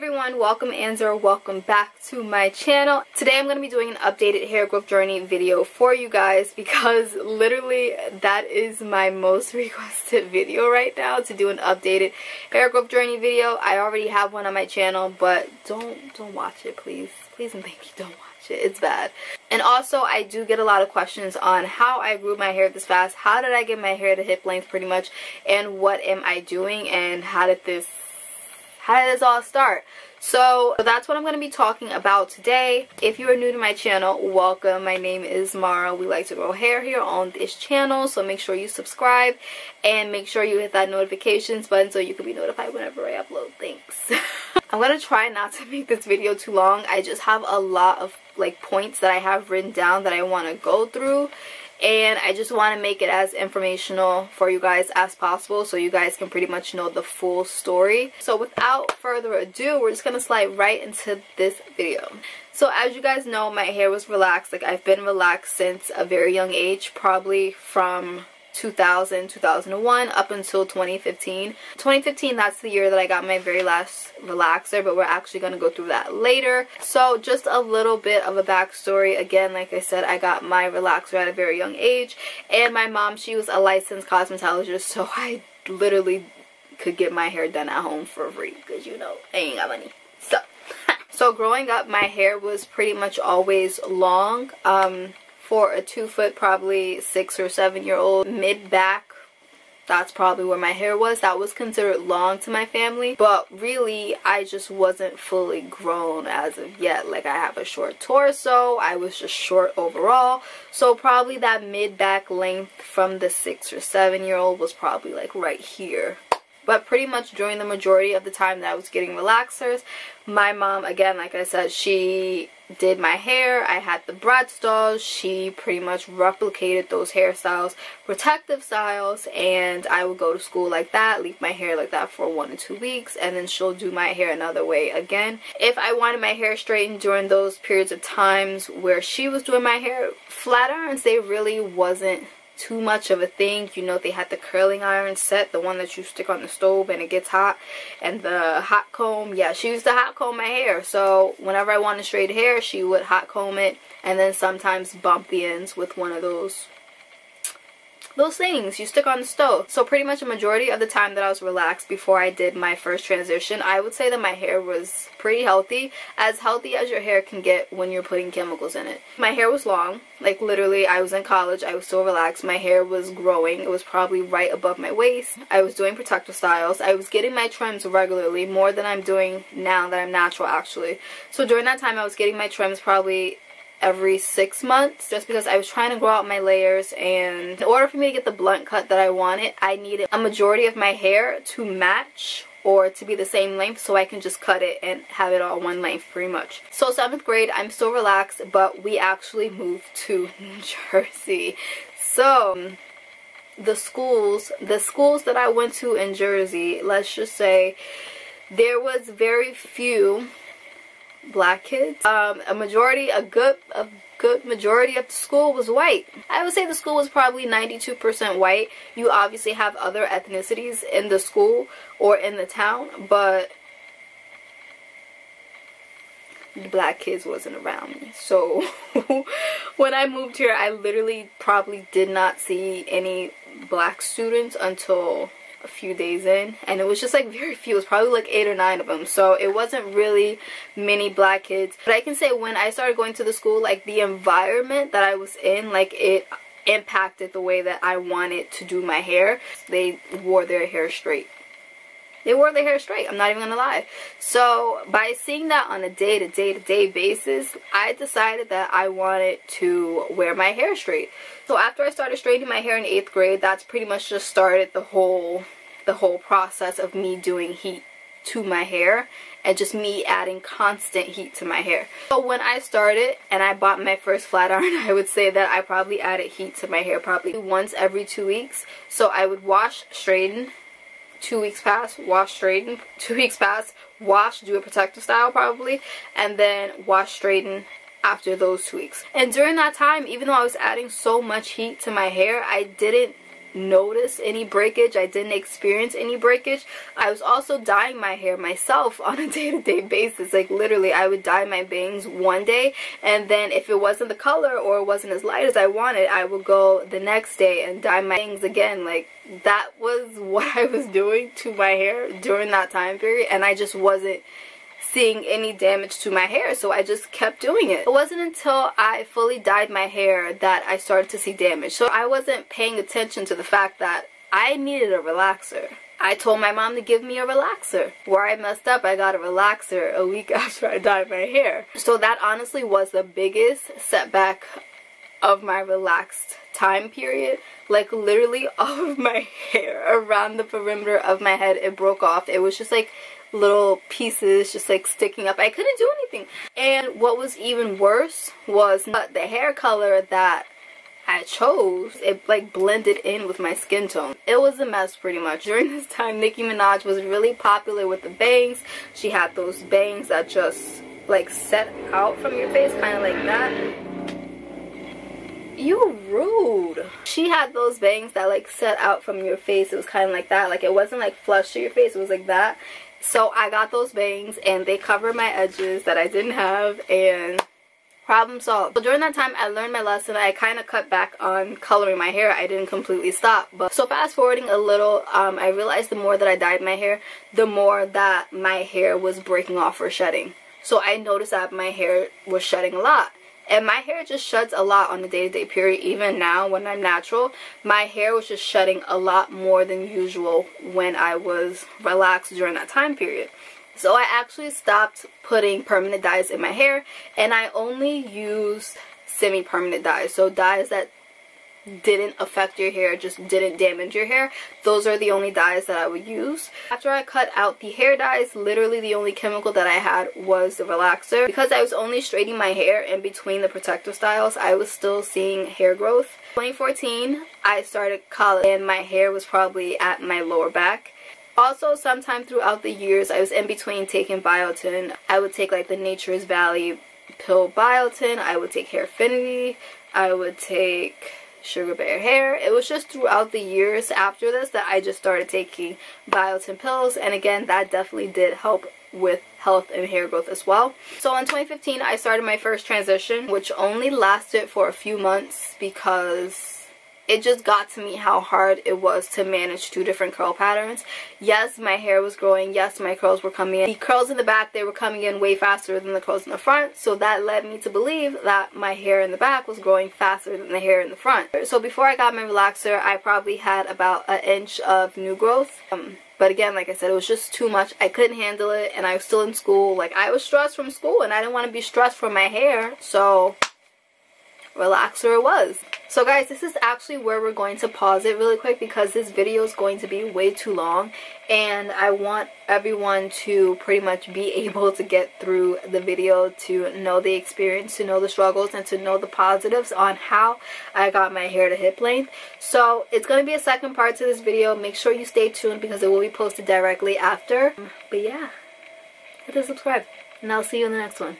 everyone, welcome back to my channel. Today I'm going to be doing an updated hair growth journey video for you guys because literally that is my most requested video right now, to do an updated hair growth journey video. I already have one on my channel, but don't watch it, please. Please and thank you, don't watch it. It's bad. And also, I do get a lot of questions on how I grew my hair this fast, how did I get my hair to hip length pretty much, and what am I doing, and how did this all start? So that's what I'm going to be talking about today. If you are new to my channel, welcome. My name is Mara. We like to grow hair here on this channel, so make sure you subscribe and make sure you hit that notifications button so you can be notified whenever I upload things. I'm going to try not to make this video too long. I just have a lot of like points that I have written down that I want to go through, and I just want to make it as informational for you guys as possible so you guys can pretty much know the full story. So without further ado, we're just going to slide right into this video. So as you guys know, my hair was relaxed. Like, I've been relaxed since a very young age, probably from 2000, 2001 up until 2015. 2015, that's the year that I got my very last relaxer, but we're actually going to go through that later. So just a little bit of a backstory. Again, like I said, I got my relaxer at a very young age, and my mom, she was a licensed cosmetologist, so I literally could get my hair done at home for free because, you know, I ain't got money. So growing up, my hair was pretty much always long. For a 2 foot, probably 6 or 7 year old, mid back, that's probably where my hair was. That was considered long to my family, but really I just wasn't fully grown as of yet. Like, I have a short torso, I was just short overall, so probably that mid back length from the 6 or 7 year old was probably like right here. But pretty much during the majority of the time that I was getting relaxers, my mom, again, like I said, she did my hair. I had the Bratz dolls. She pretty much replicated those hairstyles, protective styles, and I would go to school like that, leave my hair like that for 1 or 2 weeks, and then she'll do my hair another way again. If I wanted my hair straightened during those periods of times where she was doing my hair, flat irons, they really wasn't too much of a thing. You know, they had the curling iron set, the one that you stick on the stove and it gets hot, and the hot comb. Yeah, she used to hot comb my hair, so whenever I wanted straight hair, she would hot comb it and then sometimes bump the ends with one of those things you stick on the stove. So pretty much a majority of the time that I was relaxed before I did my first transition, I would say that my hair was pretty healthy as your hair can get when you're putting chemicals in it. My hair was long. Like, literally, I was in college, I was still relaxed, my hair was growing, it was probably right above my waist. I was doing protective styles, I was getting my trims regularly, more than I'm doing now that I'm natural, actually. So during that time I was getting my trims probably every 6 months, just because I was trying to grow out my layers, and in order for me to get the blunt cut that I wanted, I needed a majority of my hair to match or to be the same length so I can just cut it and have it all one length pretty much. So 7th grade, I'm still relaxed, but we actually moved to New Jersey. So the schools that I went to in Jersey, let's just say there was very few black kids. A good majority of the school was white. I would say the school was probably 92% white. You obviously have other ethnicities in the school or in the town, but the black kids wasn't around me. So when I moved here, I literally probably did not see any black students until a few days in, and it was just like very few. It was probably like 8 or 9 of them, so it wasn't really many black kids. But I can say when I started going to the school, like, the environment that I was in, like, it impacted the way that I wanted to do my hair. They wore their hair straight. They wore their hair straight, I'm not even gonna lie. So by seeing that on a day-to-day basis, I decided that I wanted to wear my hair straight. So after I started straightening my hair in 8th grade, that's pretty much just started the whole process of me doing heat to my hair and just me adding constant heat to my hair. So when I started and I bought my first flat iron, I would say that I probably added heat to my hair probably once every 2 weeks. So I would wash, straighten, 2 weeks pass, wash, straighten, 2 weeks pass, wash, do a protective style probably, and then wash, straighten after those 2 weeks. And during that time, even though I was adding so much heat to my hair, I didn't notice any breakage. I didn't experience any breakage. I was also dyeing my hair myself on a day-to-day basis. Like, literally, I would dye my bangs one day, and then if it wasn't the color or it wasn't as light as I wanted, I would go the next day and dye my bangs again. Like, that was what I was doing to my hair during that time period, and I just wasn't seeing any damage to my hair, so I just kept doing it. It wasn't until I fully dyed my hair that I started to see damage. So I wasn't paying attention to the fact that I needed a relaxer. I told my mom to give me a relaxer. Where I messed up, I got a relaxer a week after I dyed my hair. So that honestly was the biggest setback of my relaxed time period. Like, literally all of my hair around the perimeter of my head, it broke off. It was just like little pieces just like sticking up. I couldn't do anything. And what was even worse was not the hair color that I chose, it like blended in with my skin tone. It was a mess pretty much. During this time, Nicki Minaj was really popular with the bangs. She had those bangs that just like set out from your face, kind of like that. You rude. She had those bangs that like set out from your face. It was kind of like that. Like, it wasn't like flush to your face. It was like that. So I got those bangs and they covered my edges that I didn't have, and problem solved. So during that time, I learned my lesson. I kind of cut back on coloring my hair. I didn't completely stop. But so fast forwarding a little, I realized the more that I dyed my hair, the more that my hair was breaking off or shedding. So I noticed that my hair was shedding a lot. And my hair just sheds a lot on a day-to-day period. Even now when I'm natural, my hair was just shedding a lot more than usual when I was relaxed during that time period. So I actually stopped putting permanent dyes in my hair, and I only used semi-permanent dyes. So dyes that didn't affect your hair, just didn't damage your hair. Those are the only dyes that I would use. After I cut out the hair dyes, literally the only chemical that I had was the relaxer. Because I was only straightening my hair in between the protective styles, I was still seeing hair growth. 2014, I started college and my hair was probably at my lower back. Also, sometime throughout the years, I was in between taking Biotin. I would take like the Nature's Valley pill Biotin. I would take Hairfinity. I would take Sugar Bear Hair. It was just throughout the years after this that I just started taking Biotin pills, and again, that definitely did help with health and hair growth as well. So in 2015, I started my first transition, which only lasted for a few months because it just got to me how hard it was to manage two different curl patterns. Yes, my hair was growing. Yes, my curls were coming in. The curls in the back, they were coming in way faster than the curls in the front. So that led me to believe that my hair in the back was growing faster than the hair in the front. So before I got my relaxer, I probably had about an inch of new growth. But again, like I said, it was just too much. I couldn't handle it, and I was still in school. Like, I was stressed from school, and I didn't want to be stressed from my hair. So relaxer it was. So guys, this is actually where we're going to pause it really quick because this video is going to be way too long, and I want everyone to pretty much be able to get through the video, to know the experience, to know the struggles, and to know the positives on how I got my hair to hip length. So it's going to be a second part to this video. Make sure you stay tuned because it will be posted directly after. But yeah, hit the subscribe, and I'll see you in the next one.